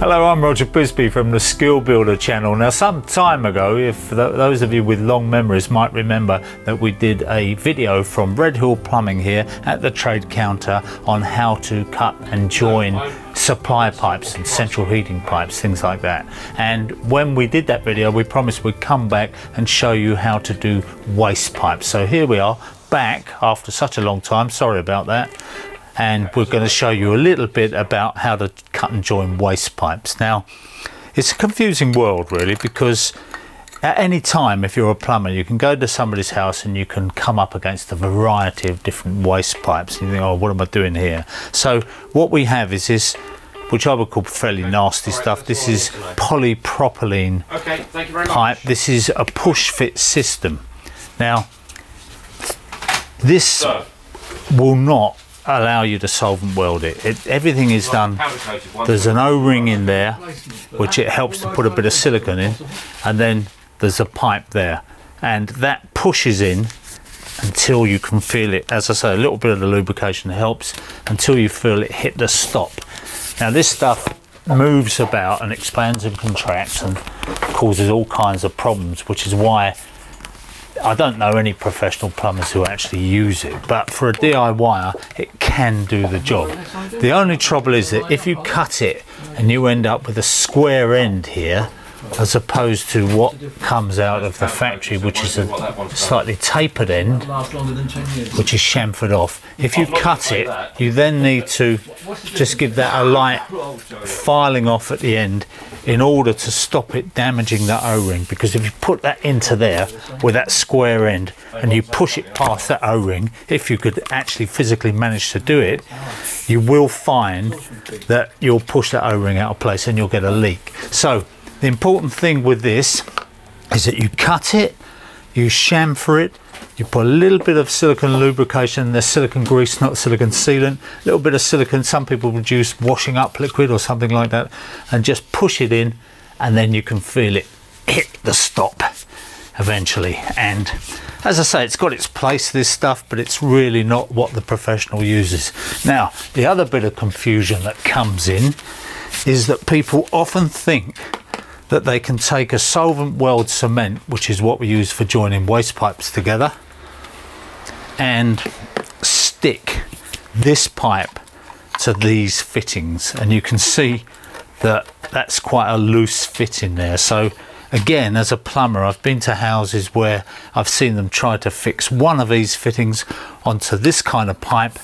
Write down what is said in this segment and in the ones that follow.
Hello, I'm Roger Bisbee from the Skill Builder channel. Now, some time ago, if those of you with long memories might remember that we did a video from Redhill Plumbing here at the trade counter on how to cut and join supply pipes and central heating pipes, things like that. And when we did that video, we promised we'd come back and show you how to do waste pipes. So here we are back after such a long time. Sorry about that. And we're going to show you a little bit about how to cut and join waste pipes. Now, it's a confusing world really, because at any time, if you're a plumber, you can go to somebody's house and you can come up against a variety of different waste pipes. And you think, oh, what am I doing here? So what we have is this, which I would call fairly nasty stuff. This is polypropylene pipe. This is a push fit system. Now, this will not allow you to solvent weld it. Everything is done. There's an O-ring in there, which it helps to put a bit of silicone in, and then there's a pipe there, and that pushes in until you can feel it. As I say, a little bit of the lubrication helps until you feel it hit the stop. Now this stuff moves about and expands and contracts and causes all kinds of problems, which is why I don't know any professional plumbers who actually use it, but for a DIYer, it can do the job. The only trouble is that if you cut it and you end up with a square end here, as opposed to what comes out of the factory, which is a slightly tapered end, which is chamfered off. If you cut it, you then need to just give that a light filing off at the end in order to stop it damaging that O-ring, because if you put that into there with that square end and you push it past that O-ring, if you could actually physically manage to do it, you will find that you'll push that O-ring out of place and you'll get a leak. So the important thing with this is that you cut it, you chamfer it, you put a little bit of silicone lubrication. There's silicone grease, not silicone sealant, a little bit of silicone. Some people would use washing up liquid or something like that, and just push it in, and then you can feel it hit the stop eventually. And as I say, it's got its place, this stuff, but it's really not what the professional uses. Now, the other bit of confusion that comes in is that people often think that they can take a solvent weld cement, which is what we use for joining waste pipes together, and stick this pipe to these fittings. And you can see that that's quite a loose fit in there. So again, as a plumber, I've been to houses where I've seen them try to fix one of these fittings onto this kind of pipe,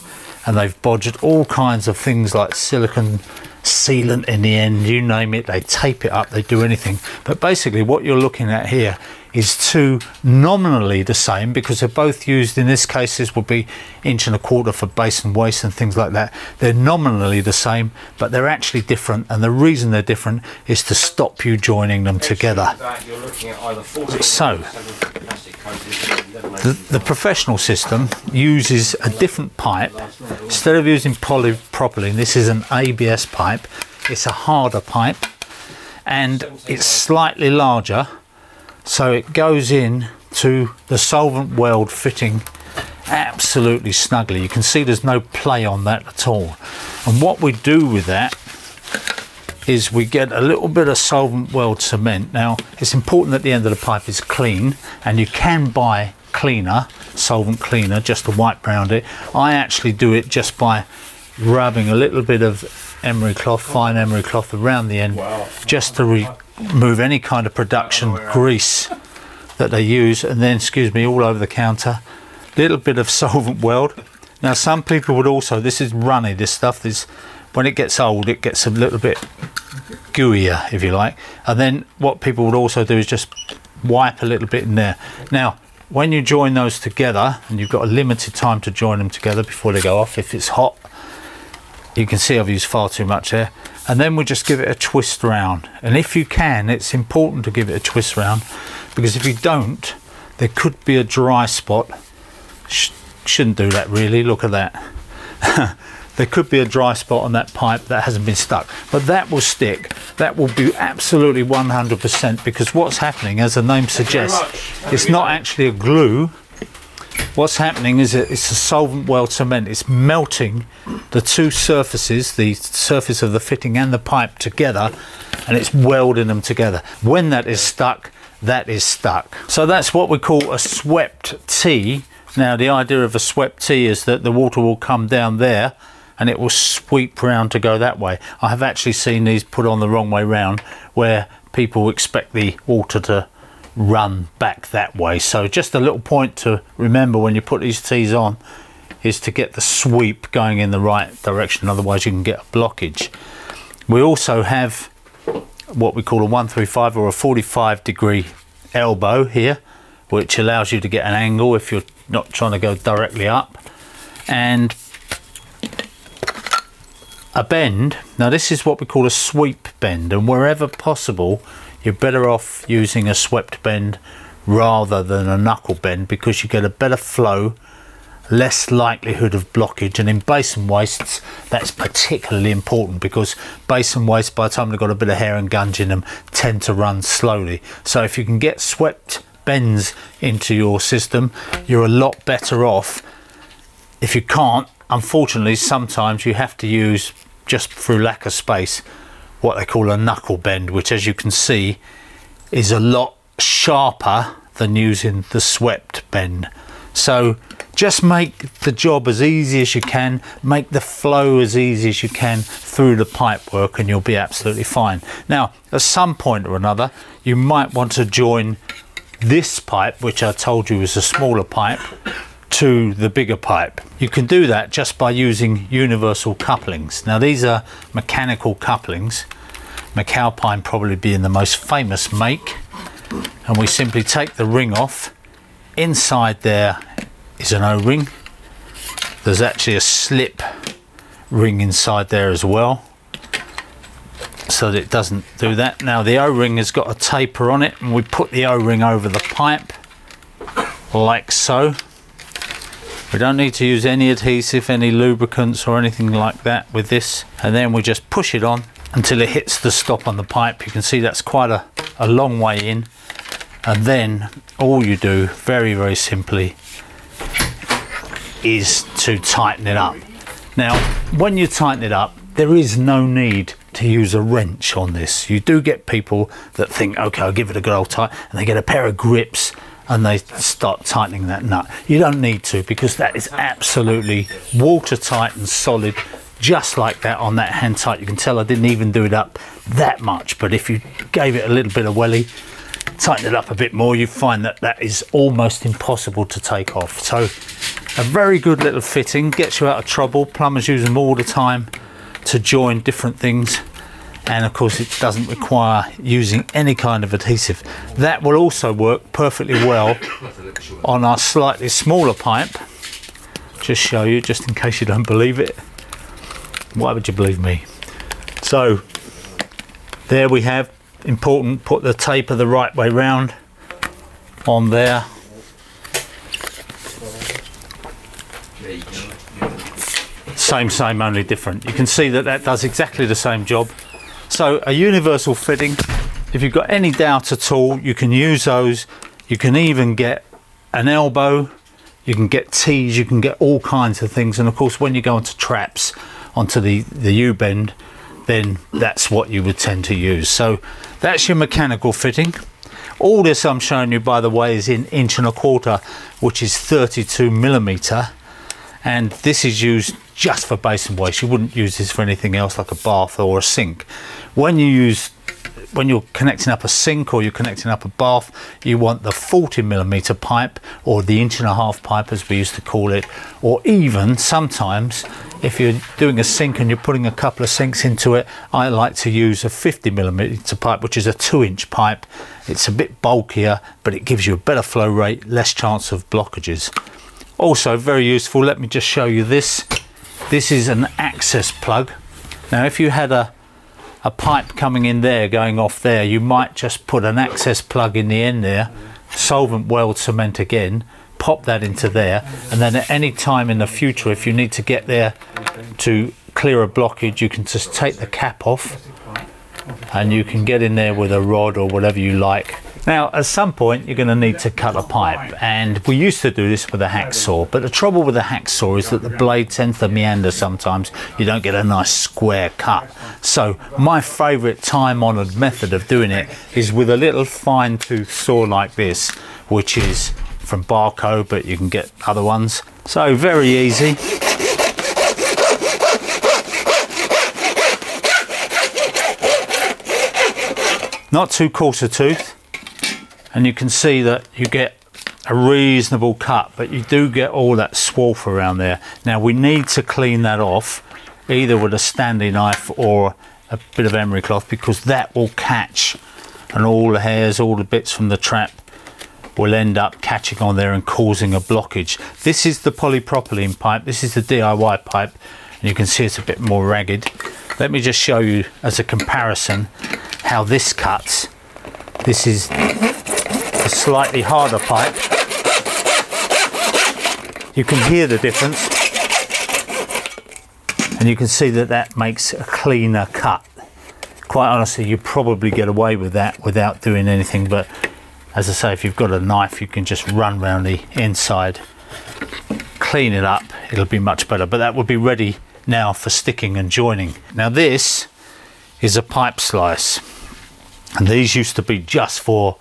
and they've bodged all kinds of things like silicone sealant in the end, you name it. They tape it up, they do anything. But basically what you're looking at here is two nominally the same, because they're both used, in this case this would be 1.25 inches for basin waste and things like that. They're nominally the same, but they're actually different, and the reason they're different is to stop you joining them together. So the professional system uses a different pipe. Instead of using polypropylene, this is an ABS pipe. It's a harder pipe and it's slightly larger, so it goes in to the solvent weld fitting absolutely snugly. You can see there's no play on that at all. And what we do with that is we get a little bit of solvent weld cement. Now, it's important that the end of the pipe is clean, and you can buy cleaner, solvent cleaner, just to wipe around it. I actually do it just by rubbing a little bit of emery cloth, fine emery cloth, around the end, just to remove any kind of production grease that they use, and then, excuse me, all over the counter, little bit of solvent weld. Now, some people would also, this is runny, this stuff is, when it gets old, it gets a little bit gooier, if you like. And then what people would also do is just wipe a little bit in there. Now, when you join those together, and you've got a limited time to join them together before they go off, if it's hot, you can see I've used far too much there. And then we just give it a twist round. And if you can, it's important to give it a twist round, because if you don't, there could be a dry spot. Shouldn't do that really, look at that. There could be a dry spot on that pipe that hasn't been stuck, but that will stick. That will be absolutely 100%, because what's happening, as the name suggests, it's not actually a glue, what's happening is it's a solvent weld cement. It's melting the two surfaces, the surface of the fitting and the pipe together, and it's welding them together. When that is stuck, that is stuck. So that's what we call a swept tee. Now the idea of a swept tee is that the water will come down there and it will sweep round to go that way. I have actually seen these put on the wrong way round, where people expect the water to run back that way. So just a little point to remember when you put these tees on is to get the sweep going in the right direction, otherwise you can get a blockage. We also have what we call a 135 or a 45-degree elbow here, which allows you to get an angle if you're not trying to go directly up, and a bend. Now this is what we call a sweep bend, and wherever possible you're better off using a swept bend rather than a knuckle bend, because you get a better flow, less likelihood of blockage. And in basin wastes that's particularly important, because basin wastes, by the time they've got a bit of hair and gunge in them, tend to run slowly. So if you can get swept bends into your system, you're a lot better off. If you can't, unfortunately sometimes you have to use, just through lack of space, what they call a knuckle bend, which as you can see is a lot sharper than using the swept bend. So just make the job as easy as you can, make the flow as easy as you can through the pipe work, and you'll be absolutely fine. Now at some point or another you might want to join this pipe, which I told you is a smaller pipe, to the bigger pipe. You can do that just by using universal couplings. Now these are mechanical couplings. McAlpine probably being the most famous make, and we simply take the ring off. Inside there is an O-ring. There's actually a slip ring inside there as well, so that it doesn't do that. Now the O-ring has got a taper on it, and we put the O-ring over the pipe like so. We don't need to use any adhesive, any lubricants or anything like that with this, and then we just push it on until it hits the stop on the pipe. You can see that's quite a long way in, and then all you do very, very simply is to tighten it up. Now when you tighten it up, there is no need to use a wrench on this. You do get people that think, okay, I'll give it a good old tight, and they get a pair of grips and they start tightening that nut. You don't need to, because that is absolutely watertight and solid, just like that on that hand tight. You can tell I didn't even do it up that much, but if you gave it a little bit of welly, tighten it up a bit more, you find that that is almost impossible to take off. So a very good little fitting, gets you out of trouble. Plumbers use them all the time to join different things, and of course it doesn't require using any kind of adhesive. That will also work perfectly well on our slightly smaller pipe. Just show you, just in case you don't believe it. Why would you believe me? So there we have, important, put the taper the right way round on there. Same, only different. You can see that that does exactly the same job. So a universal fitting. If you've got any doubt at all, you can use those. You can even get an elbow, you can get tees, you can get all kinds of things. And of course when you go onto traps, onto the U-bend, then that's what you would tend to use. So that's your mechanical fitting. All this I'm showing you, by the way, is in 1.25 inches, which is 32mm, and this is used just for basin waste. You wouldn't use this for anything else, like a bath or a sink. When you're connecting up a sink or you're connecting up a bath, you want the 40mm pipe, or the 1.5 inch pipe as we used to call it. Or even sometimes if you're doing a sink and you're putting a couple of sinks into it, I like to use a 50mm pipe, which is a 2-inch pipe. It's a bit bulkier, but it gives you a better flow rate, less chance of blockages. Also very useful, let me just show you this. This is an access plug. Now if you had a pipe coming in there, going off there, you might just put an access plug in the end there, solvent weld cement again, pop that into there, and then at any time in the future if you need to get there to clear a blockage, you can just take the cap off and you can get in there with a rod or whatever you like Now, at some point, you're going to need to cut a pipe, and we used to do this with a hacksaw, but the trouble with a hacksaw is that the blade tends to meander sometimes. You don't get a nice square cut. So my favourite time-honoured method of doing it is with a little fine-tooth saw like this, which is from Barco, but you can get other ones. So very easy. Not too coarse a tooth, and you can see that you get a reasonable cut, but you do get all that swarf around there. Now we need to clean that off either with a Stanley knife or a bit of emery cloth, because that will catch, and all the hairs, all the bits from the trap will end up catching on there and causing a blockage. This is the polypropylene pipe, this is the DIY pipe, and you can see it's a bit more ragged. Let me just show you as a comparison how this cuts. This is a slightly harder pipe. You can hear the difference, and you can see that that makes a cleaner cut. Quite honestly, you probably get away with that without doing anything, but as I say, if you've got a knife, you can just run round the inside, clean it up, it'll be much better. But that would be ready now for sticking and joining. Now this is a pipe slice, and these used to be just for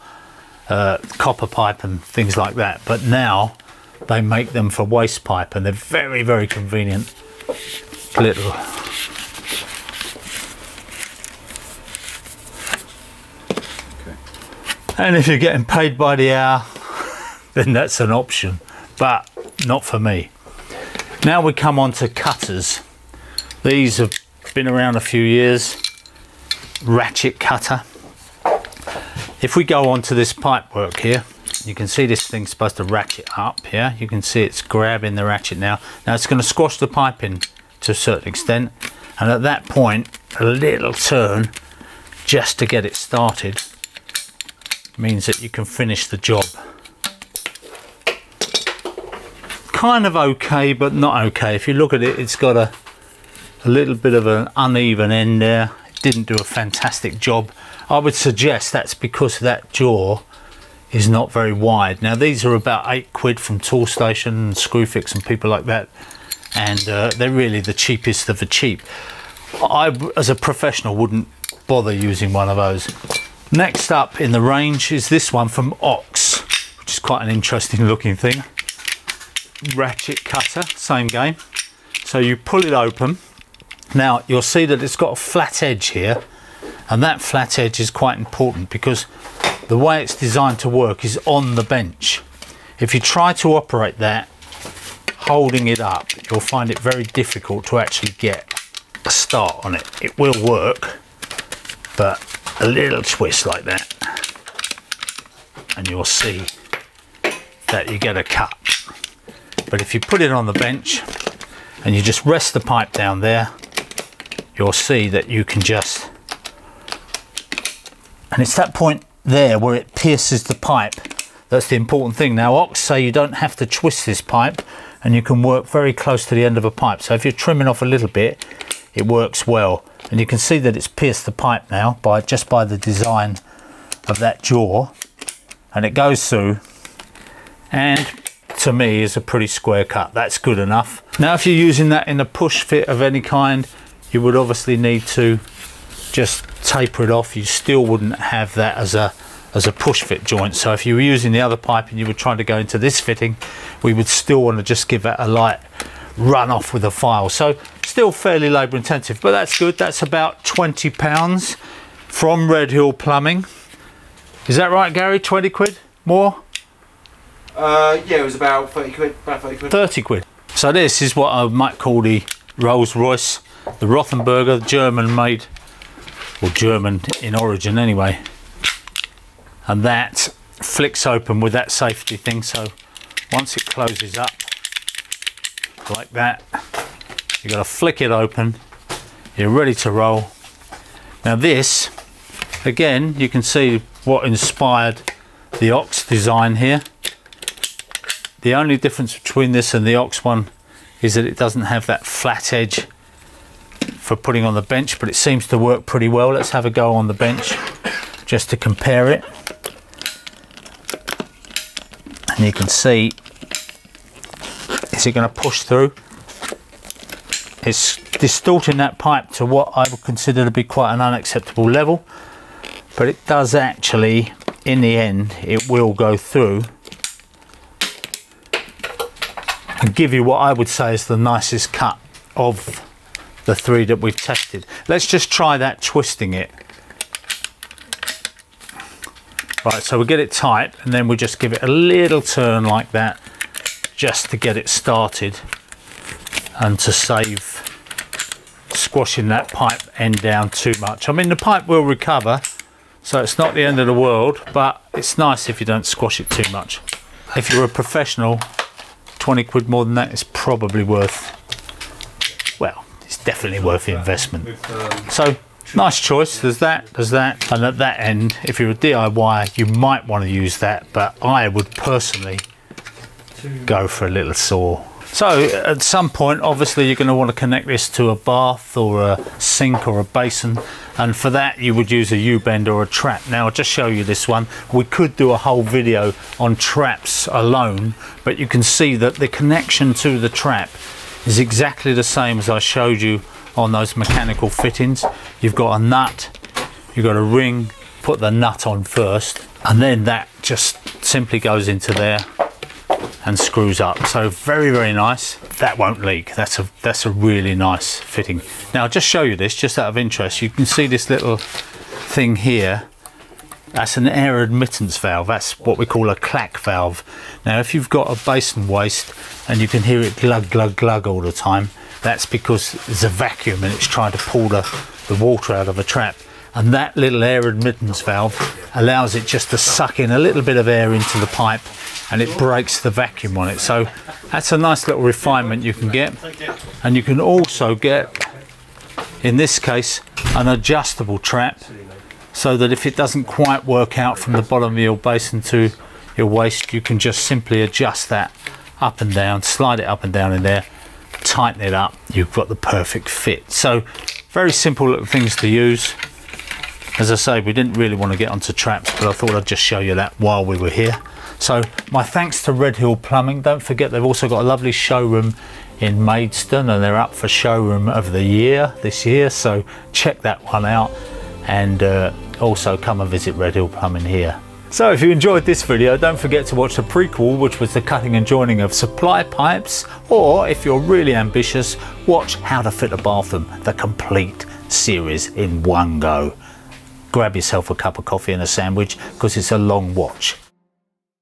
copper pipe and things like that, but now they make them for waste pipe, and they're very, very convenient little And if you're getting paid by the hour, then that's an option, but not for me. Now we come on to cutters. These have been around a few years. Ratchet cutter. If we go on to this pipe work here, you can see this thing's supposed to ratchet up here. You can see it's grabbing the ratchet now. Now it's going to squash the pipe in to a certain extent, and at that point a little turn just to get it started means that you can finish the job. Kind of okay, but not okay. If you look at it, it's got a little bit of an uneven end there. Didn't do a fantastic job. I would suggest that's because that jaw is not very wide. Now these are about £8 from Toolstation and Screwfix and people like that, and they're really the cheapest of the cheap. I, as a professional, wouldn't bother using one of those. Next up in the range is this one from Ox, which is quite an interesting looking thing. Ratchet cutter, same game. So you pull it open. Now you'll see that it's got a flat edge here, and that flat edge is quite important because the way it's designed to work is on the bench. If you try to operate that holding it up, you'll find it very difficult to actually get a start on it. It will work, but a little twist like that and you'll see that you get a cut. But if you put it on the bench and you just rest the pipe down there, you'll see that you can just, and it's that point there where it pierces the pipe that's the important thing. Now Ox say you don't have to twist this pipe, and you can work very close to the end of a pipe, so if you're trimming off a little bit, it works well. And you can see that it's pierced the pipe now by just by the design of that jaw, and it goes through, and to me is a pretty square cut. That's good enough. Now if you're using that in a push fit of any kind, you would obviously need to just taper it off. You still wouldn't have that as a push fit joint. So if you were using the other pipe and you were trying to go into this fitting, we would still want to just give that a light run off with a file. So still fairly labour intensive, but that's good. That's about £20 from Redhill Plumbing. Is that right, Gary? 20 quid more? Yeah, it was about 30 quid. About 30 quid. 30 quid. So this is what I might call the Rolls Royce, the Rothenberger, German made, or German in origin anyway. And that flicks open with that safety thing. So once it closes up like that, you've got to flick it open. You're ready to roll. Now this, again, you can see what inspired the Ox design here. The only difference between this and the Ox one is that it doesn't have that flat edge for putting on the bench, but it seems to work pretty well. Let's have a go on the bench just to compare it. and you can see, is it going to push through? It's distorting that pipe to what I would consider to be quite an unacceptable level, but it does actually, in the end, it will go through and give you what I would say is the nicest cut of the three that we've tested. Let's just try that twisting it. Right, so we get it tight and then we just give it a little turn like that just to get it started and to save squashing that pipe end down too much. I mean, the pipe will recover, so it's not the end of the world, but it's nice if you don't squash it too much. If you're a professional, 20 quid more than that is probably worth, well, it's definitely worth the investment. So nice choice. There's that, and at that end, if you're a DIYer, you might want to use that, but I would personally go for a little saw. So at some point, obviously, you're going to want to connect this to a bath or a sink or a basin, and for that you would use a U-bend or a trap. Now I'll just show you this one. We could do a whole video on traps alone, but you can see that the connection to the trap is exactly the same as I showed you on those mechanical fittings. You've got a nut, you've got a ring, put the nut on first, and then that just simply goes into there and screws up. So very, very nice. That won't leak. That's a really nice fitting. Now I'll just show you this, just out of interest. You can see this little thing here. That's an air admittance valve. That's what we call a clack valve. Now if you've got a basin waste and you can hear it glug, glug, glug all the time, that's because there's a vacuum and it's trying to pull the water out of a trap. And that little air admittance valve allows it just to suck in a little bit of air into the pipe, and it breaks the vacuum on it. So that's a nice little refinement you can get. And you can also get, in this case, an adjustable trap, so that if it doesn't quite work out from the bottom of your basin to your waist, you can just simply adjust that up and down, slide it up and down in there, tighten it up, you've got the perfect fit. So very simple little things to use. As I say, we didn't really want to get onto traps, but I thought I'd just show you that while we were here. So my thanks to Redhill Plumbing. Don't forget, they've also got a lovely showroom in Maidstone, and they're up for showroom of the year this year, so check that one out. And also come and visit Redhill Plumbing here. So if you enjoyed this video, don't forget to watch the prequel, which was the cutting and joining of supply pipes, or if you're really ambitious, watch How to Fit a Bathroom, the complete series in one go. Grab yourself a cup of coffee and a sandwich, because it's a long watch.